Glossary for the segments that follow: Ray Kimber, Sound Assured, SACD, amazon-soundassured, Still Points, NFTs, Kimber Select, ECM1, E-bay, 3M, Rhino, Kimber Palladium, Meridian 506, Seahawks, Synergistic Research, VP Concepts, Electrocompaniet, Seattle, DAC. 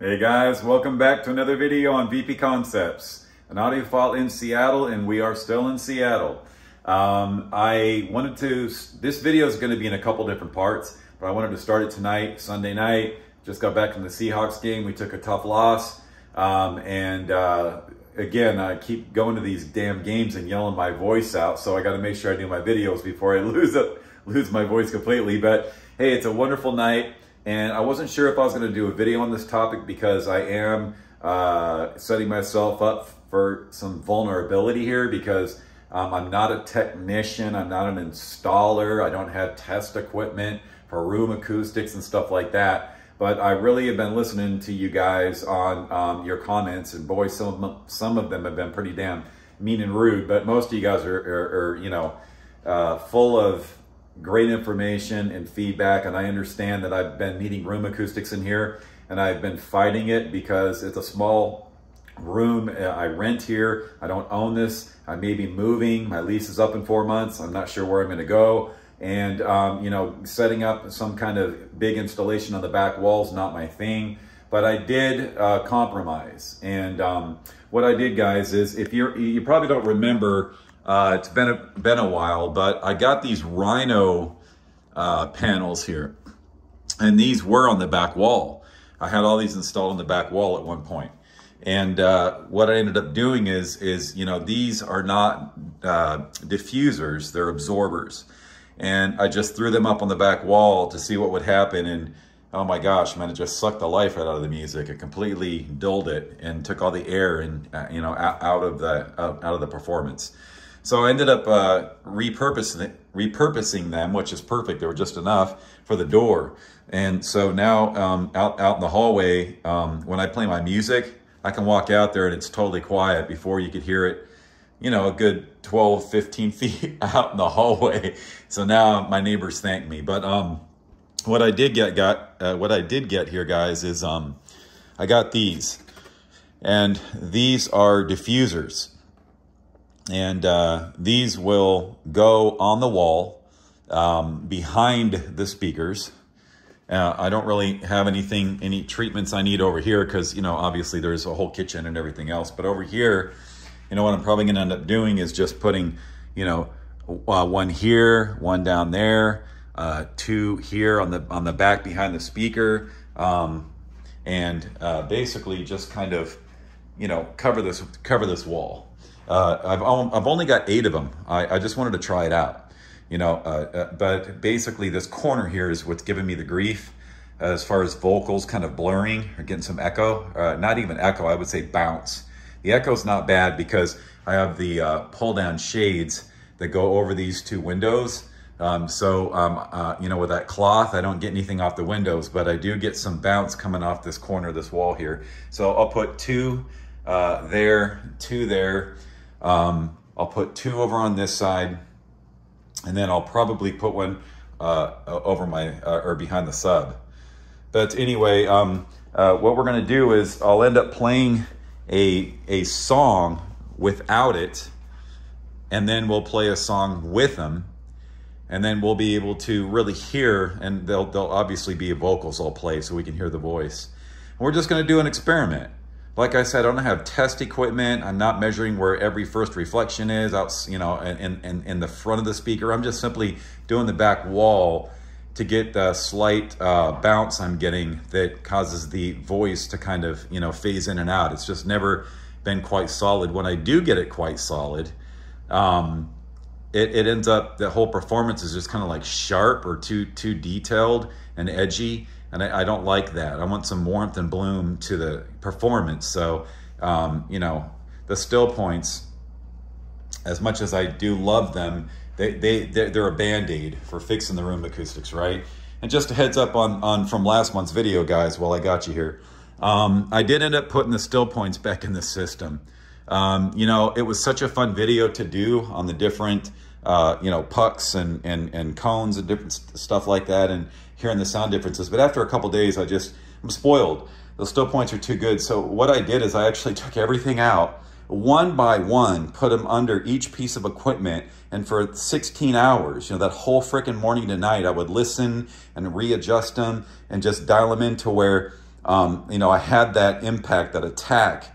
Hey guys, welcome back to another video on VP Concepts, an audio file in Seattle, and we are still in Seattle. This video is going to be in a couple different parts, but I wanted to start it tonight, Sunday night. Just got back from the Seahawks game. We took a tough loss. Again, I keep going to these damn games and yelling my voice out, so I got to make sure I do my videos before I lose my voice completely. But hey, it's a wonderful night, and I wasn't sure if I was going to do a video on this topic because I am setting myself up for some vulnerability here because I'm not a technician, I'm not an installer, I don't have test equipment for room acoustics and stuff like that. But I really have been listening to you guys on your comments, and boy, some of them have been pretty damn mean and rude. But most of you guys are you know, full of great information and feedback, and I understand that I've been needing room acoustics in here, and I've been fighting it because it's a small room. I rent here. I don't own this. I may be moving. My lease is up in 4 months. I'm not sure where I'm going to go. And, you know, setting up some kind of big installation on the back wall is not my thing, but I did compromise. And what I did, guys, is if you probably don't remember, it's been a while, but I got these Rhino panels here, and these were on the back wall. I had all these installed on the back wall at one point. And what I ended up doing is, you know, these are not diffusers, they're absorbers. And I just threw them up on the back wall to see what would happen. And oh my gosh, man, it just sucked the life right out of the music. It completely dulled it and took all the air and you know, out of the performance. So I ended up repurposing them, which is perfect. They were just enough for the door. And so now out in the hallway, when I play my music, I can walk out there and it's totally quiet. Before, you could hear it, you know, a good 12, 15 feet out in the hallway. So now my neighbors thank me. But what I did get here, guys, is I got these, and these are diffusers, and these will go on the wall behind the speakers. I don't really have any treatments I need over here because, you know, obviously there's a whole kitchen and everything else. But over here, you know, what I'm probably going to end up doing is just putting, you know, one here, one down there, two here on the back behind the speaker, and basically just kind of, you know, cover this wall. I've only got 8 of them. I just wanted to try it out, you know. But basically, this corner here is what's giving me the grief as far as vocals kind of blurring or getting some echo. Not even echo, I would say bounce. The echo's not bad because I have the pull-down shades that go over these 2 windows. You know, with that cloth, I don't get anything off the windows, but I do get some bounce coming off this corner of this wall here. So I'll put 2 there, 2 there. I'll put 2 over on this side, and then I'll probably put one over my or behind the sub. But anyway, what we're going to do is I'll end up playing a song without it, and then we'll play a song with them, and then we'll be able to really hear, and they'll obviously be vocals I'll play so we can hear the voice. And we're just going to do an experiment. Like I said, I don't have test equipment. I'm not measuring where every first reflection is out, you know, in the front of the speaker. I'm just simply doing the back wall to get the slight bounce I'm getting that causes the voice to kind of, you know, phase in and out. It's just never been quite solid. When I do get it quite solid, it ends up, the whole performance is just kind of like sharp or too detailed and edgy. And I don't like that. I want some warmth and bloom to the performance. So, you know, the Still Points, as much as I do love them, they're a band-aid for fixing the room acoustics, right? And just a heads up on from last month's video, guys, while I got you here, I did end up putting the Still Points back in the system. You know, it was such a fun video to do on the different, you know, pucks and cones and different stuff like that, and hearing the sound differences. But after a couple days, I'm spoiled. The Still Points are too good. So what I did is I actually took everything out, one by one, put them under each piece of equipment, and for 16 hours, you know, that whole freaking morning to night, I would listen and readjust them and just dial them in to where I had that impact, that attack.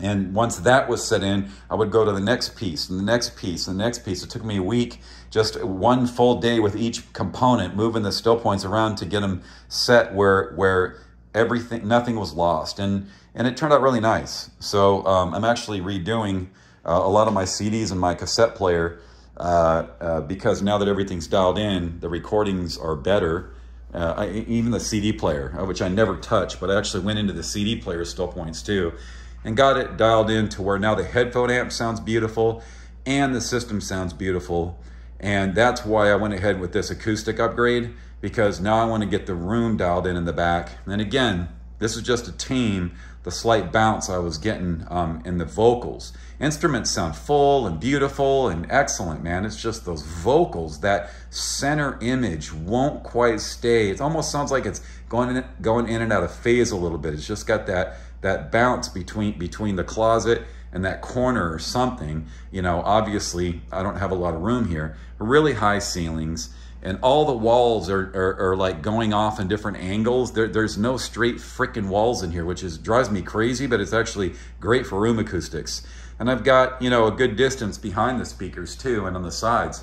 And once that was set in, I would go to the next piece and the next piece and the next piece. It took me a week, just one full day with each component, moving the still points around to get them set where everything, nothing was lost. And it turned out really nice. So I'm actually redoing a lot of my CDs and my cassette player because now that everything's dialed in, the recordings are better. Even the CD player, which I never touch, but I actually went into the CD player still points too. And got it dialed in to where now the headphone amp sounds beautiful and the system sounds beautiful. And that's why I went ahead with this acoustic upgrade, because now I want to get the room dialed in the back. And again, this is just to tame the slight bounce I was getting in the vocals. Instruments sound full and beautiful and excellent, man. It's just those vocals, that center image won't quite stay. It almost sounds like it's going in and out of phase a little bit. It's just got that bounce between the closet and that corner or something. You know, obviously I don't have a lot of room here. Really high ceilings, and all the walls are like going off in different angles. There's no straight frickin' walls in here, which drives me crazy, but it's actually great for room acoustics. And I've got, a good distance behind the speakers too, and on the sides.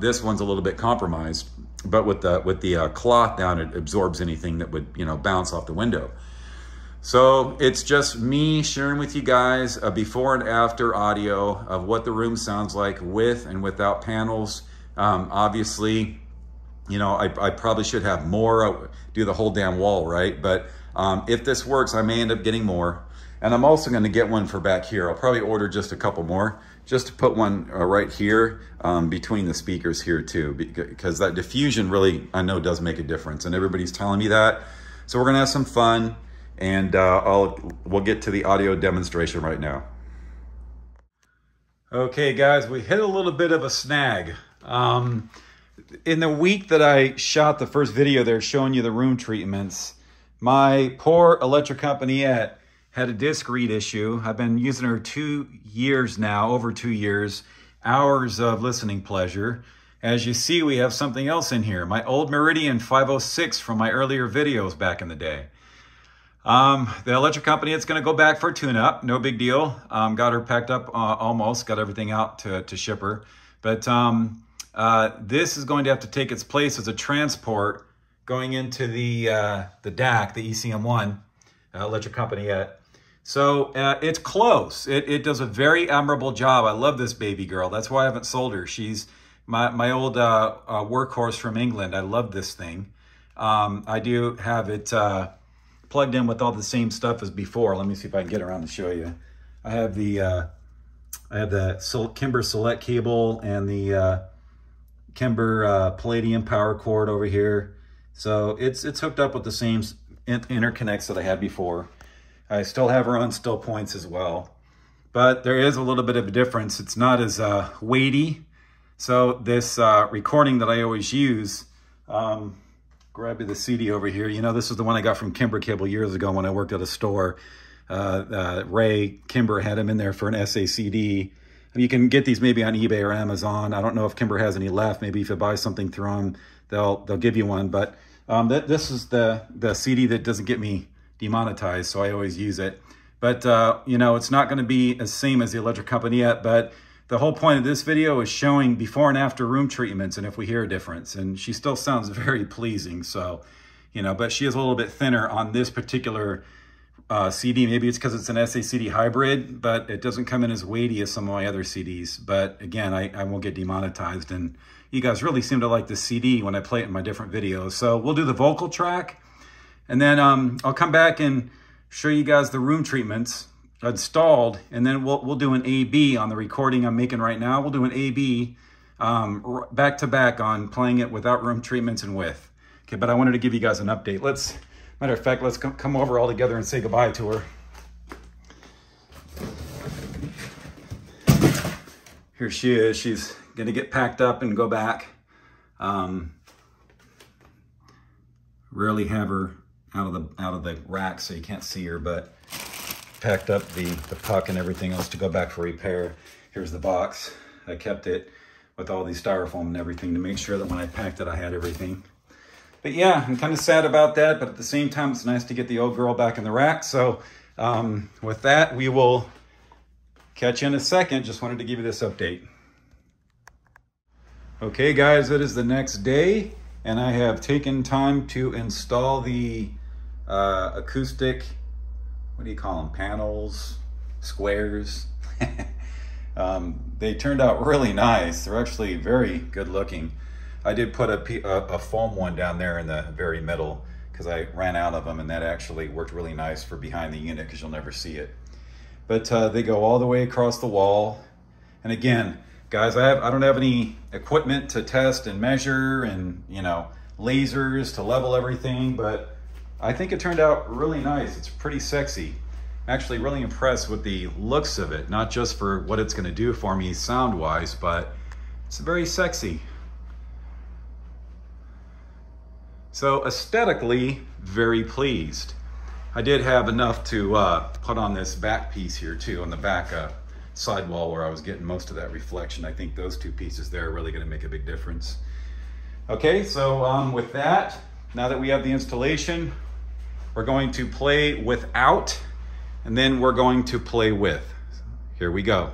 This one's a little bit compromised, but with the cloth down, it absorbs anything that would, bounce off the window. So it's just me sharing with you guys a before and after audio of what the room sounds like with and without panels. Obviously, I probably should have more. I would do the whole damn wall, right? But if this works, I may end up getting more. And I'm also going to get one for back here. I'll probably order just a couple more, just to put one right here between the speakers here too, because that diffusion really, I know, does make a difference. And everybody's telling me that. So we're going to have some fun. And we'll get to the audio demonstration right now. Okay, guys, we hit a little bit of a snag. In the week that I shot the first video there showing you the room treatments, my poor Electrocompaniet had a disc read issue. I've been using her 2 years now, over 2 years, hours of listening pleasure. As you see, we have something else in here, my old Meridian 506 from my earlier videos back in the day. The Electrocompaniet's going to go back for a tune-up, no big deal. Got her packed up, almost got everything out to ship her. But this is going to have to take its place as a transport going into the DAC, the ECM1 Electrocompaniet. So it's close. It does a very admirable job. I love this baby girl. That's why I haven't sold her. She's my old workhorse from England. I love this thing. I do have it plugged in with all the same stuff as before. Let me see if I can get around to show you. I have the Kimber Select cable and the Kimber Palladium power cord over here. So it's hooked up with the same interconnects that I had before. I still have her on still points as well, but there is a little bit of a difference. It's not as weighty. So this recording that I always use, grab you the CD over here. This is the one I got from Kimber Cable years ago when I worked at a store. Ray Kimber had him in there for an SACD. You can get these maybe on eBay or Amazon. I don't know if Kimber has any left. Maybe if you buy something through them, they'll give you one. But this is the CD that doesn't get me demonetized, so I always use it. But, it's not going to be as same as the Electrocompaniet, but the whole point of this video is showing before and after room treatments and if we hear a difference. And she still sounds very pleasing. So, but she is a little bit thinner on this particular CD. Maybe it's because it's an SACD hybrid, but it doesn't come in as weighty as some of my other CDs. But again, I won't get demonetized. And you guys really seem to like the CD when I play it in my different videos. So we'll do the vocal track. And then I'll come back and show you guys the room treatments installed, and then we'll do an A-B on the recording I'm making right now. We'll do an A-B back to back on playing it without room treatments and with. Okay, but I wanted to give you guys an update. Matter of fact, let's come over all together and say goodbye to her. Here she is. She's gonna get packed up and go back. Rarely have her out of the rack, so you can't see her, but packed up the puck and everything else to go back for repair. Here's the box. I kept it with all these styrofoam and everything to make sure that when I packed it, I had everything. But yeah, I'm kind of sad about that, but at the same time, it's nice to get the old girl back in the rack. So with that, we will catch you in a second. Just wanted to give you this update. Okay guys, it is the next day and I have taken time to install the acoustic, what do you call them, panels, squares. They turned out really nice. They're actually very good looking. I did put a foam one down there in the very middle because I ran out of them, and that actually worked really nice for behind the unit because you'll never see it. But they go all the way across the wall. And again, guys, I don't have any equipment to test and measure and, you know, lasers to level everything, but I think it turned out really nice. It's pretty sexy. I'm actually really impressed with the looks of it, not just for what it's going to do for me sound-wise, but it's very sexy. So aesthetically, very pleased. I did have enough to put on this back piece here too, on the back sidewall where I was getting most of that reflection. I think those two pieces there are really gonna make a big difference. Okay, so with that, now that we have the installation, we're going to play without, and then we're going to play with. Here we go.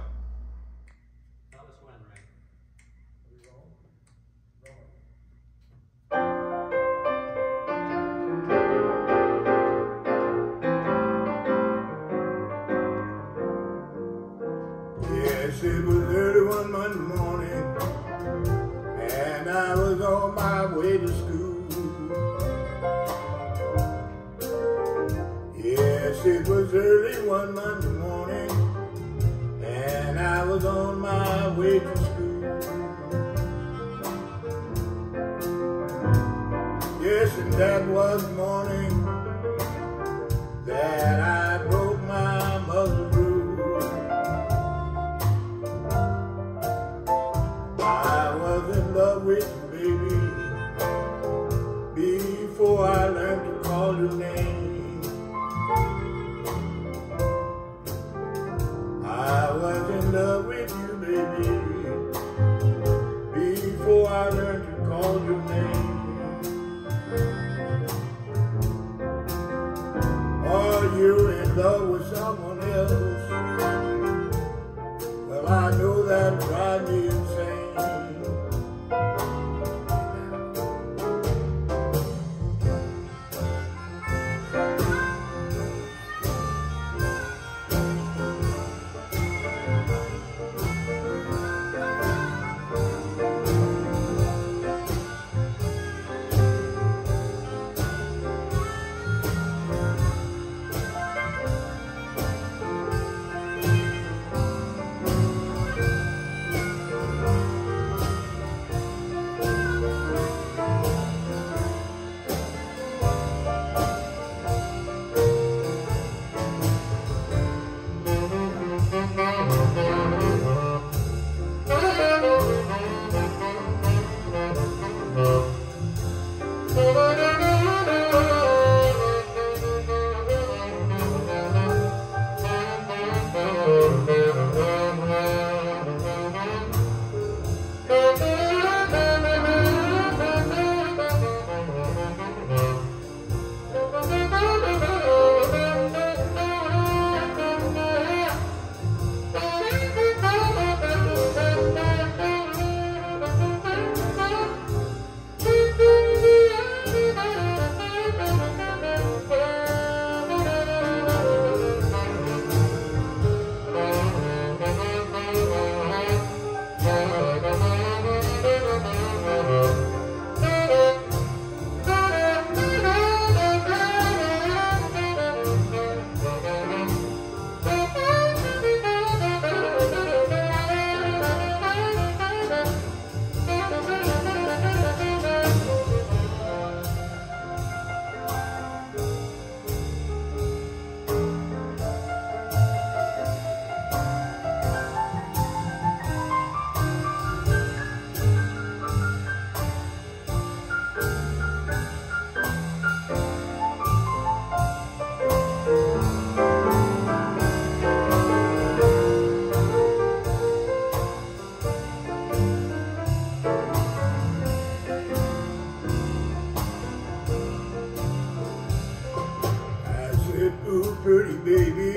too pretty, baby.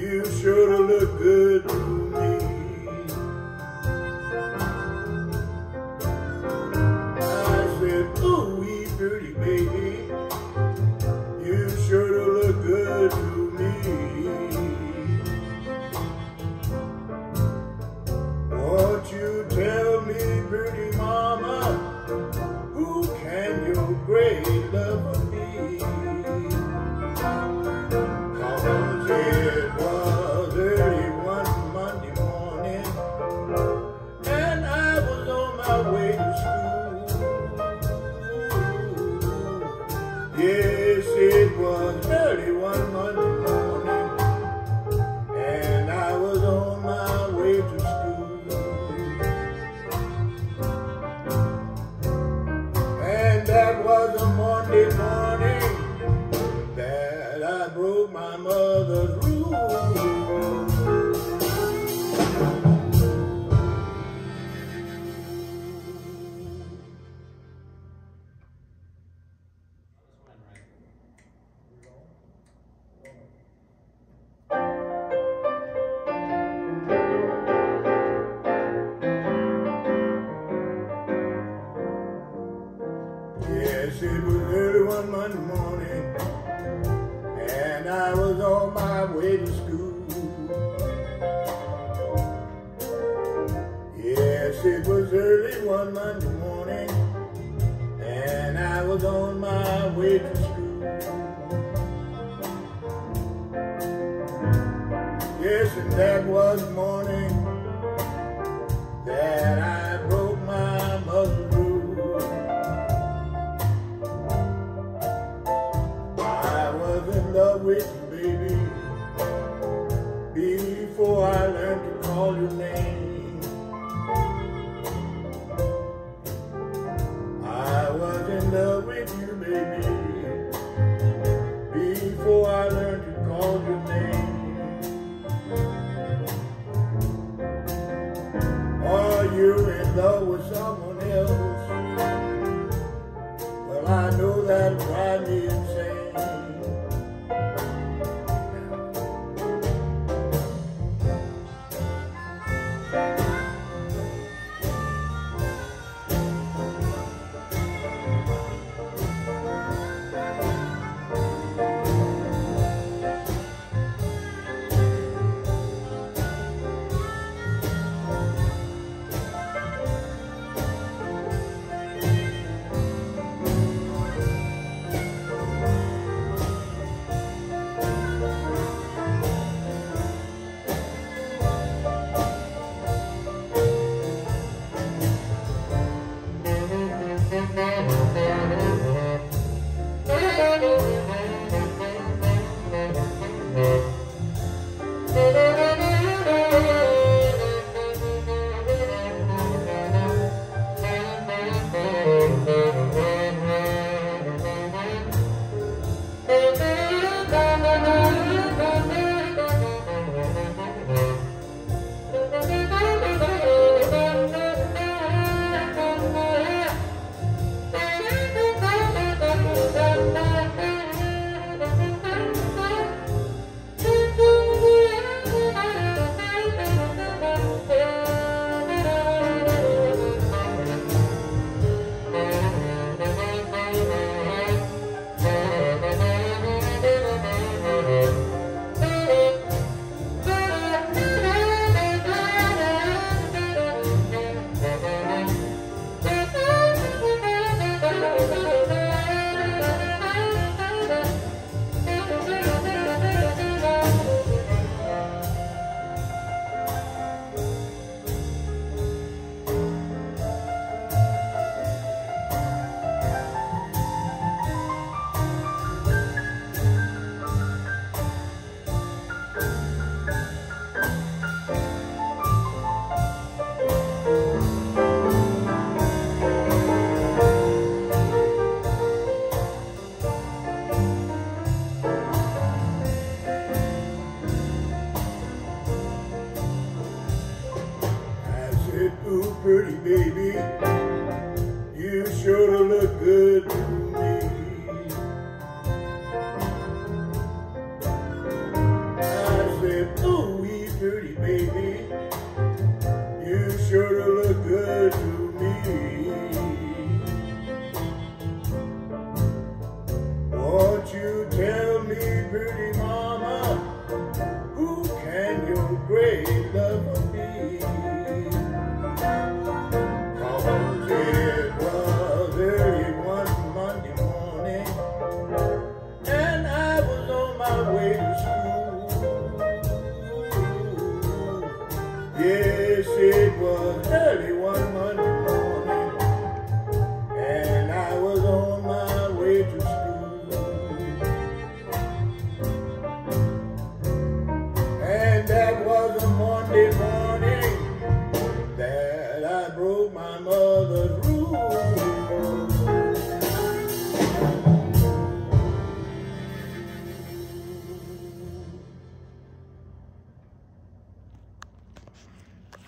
You sure look good to me. I said, oh, you pretty, baby. You sure look good to me. Won't you tell me, pretty mama, who can your great lover be?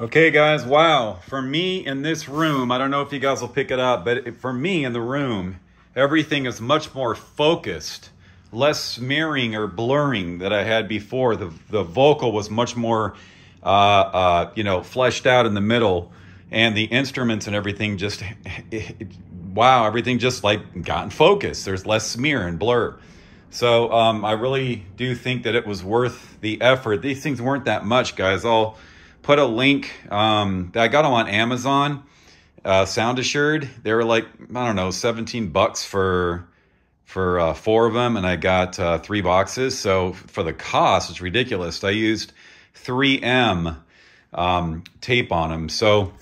Okay, guys, wow. For me in this room, I don't know if you guys will pick it up, but for me in the room, everything is much more focused, less smearing or blurring that I had before. The vocal was much more, fleshed out in the middle, and the instruments and everything just, everything just like got in focus. There's less smear and blur. So I really do think that it was worth the effort. These things weren't that much, guys. I'll put a link. I got them on Amazon, Sound Assured. They were like, I don't know, $17 for four of them. And I got three boxes. So for the cost, it's ridiculous. I used 3M tape on them. So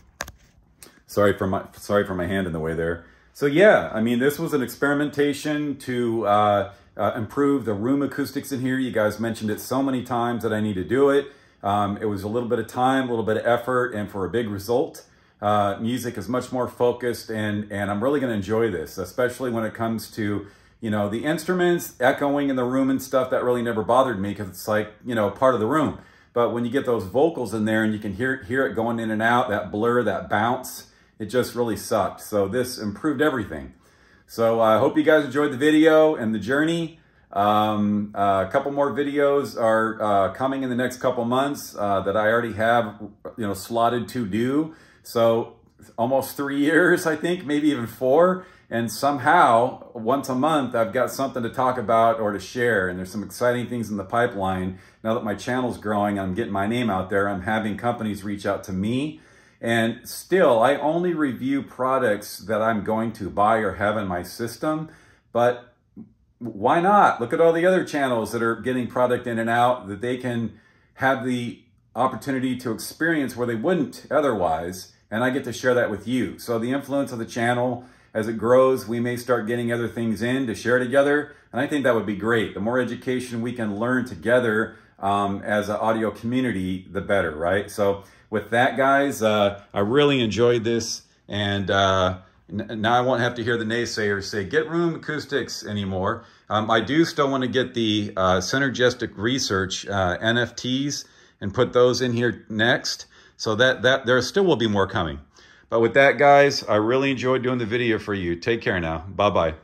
sorry for my hand in the way there. So yeah, I mean, this was an experimentation to improve the room acoustics in here. You guys mentioned it so many times that I need to do it. It was a little bit of time, a little bit of effort, and for a big result. Music is much more focused, and I'm really going to enjoy this, especially when it comes to, you know, the instruments, echoing in the room and stuff. That really never bothered me because it's like, you know, part of the room. But when you get those vocals in there and you can hear it going in and out, that blur, that bounce, it just really sucked. So this improved everything. So I hope you guys enjoyed the video and the journey. A couple more videos are coming in the next couple months that I already have, you know, slotted to do. So almost 3 years, I think, maybe even 4. And somehow once a month, I've got something to talk about or to share. And there's some exciting things in the pipeline. Now that my channel's growing, I'm getting my name out there. I'm having companies reach out to me. And still, I only review products that I'm going to buy or have in my system. But why not? Look at all the other channels that are getting product in and out that they can have the opportunity to experience where they wouldn't otherwise. And I get to share that with you. So the influence of the channel, as it grows, we may start getting other things in to share together. And I think that would be great. The more education we can learn together as an audio community, the better, right? So with that, guys, I really enjoyed this. And now I won't have to hear the naysayers say, get room acoustics anymore. I do still want to get the Synergistic Research NFTs and put those in here next. So that there still will be more coming. But with that, guys, I really enjoyed doing the video for you. Take care now. Bye-bye.